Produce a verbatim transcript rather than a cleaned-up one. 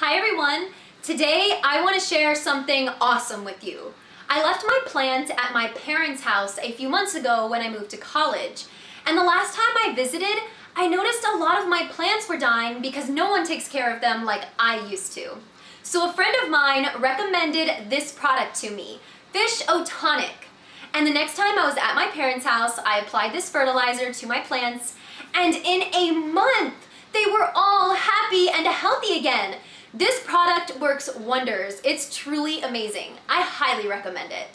Hi everyone! Today I want to share something awesome with you. I left my plant at my parents' house a few months ago when I moved to college, and the last time I visited I noticed a lot of my plants were dying because no one takes care of them like I used to. So a friend of mine recommended this product to me, Fisho Tonic. And the next time I was at my parents' house I applied this fertilizer to my plants, and in a month they were all happy and healthy again. This product works wonders. It's truly amazing. I highly recommend it.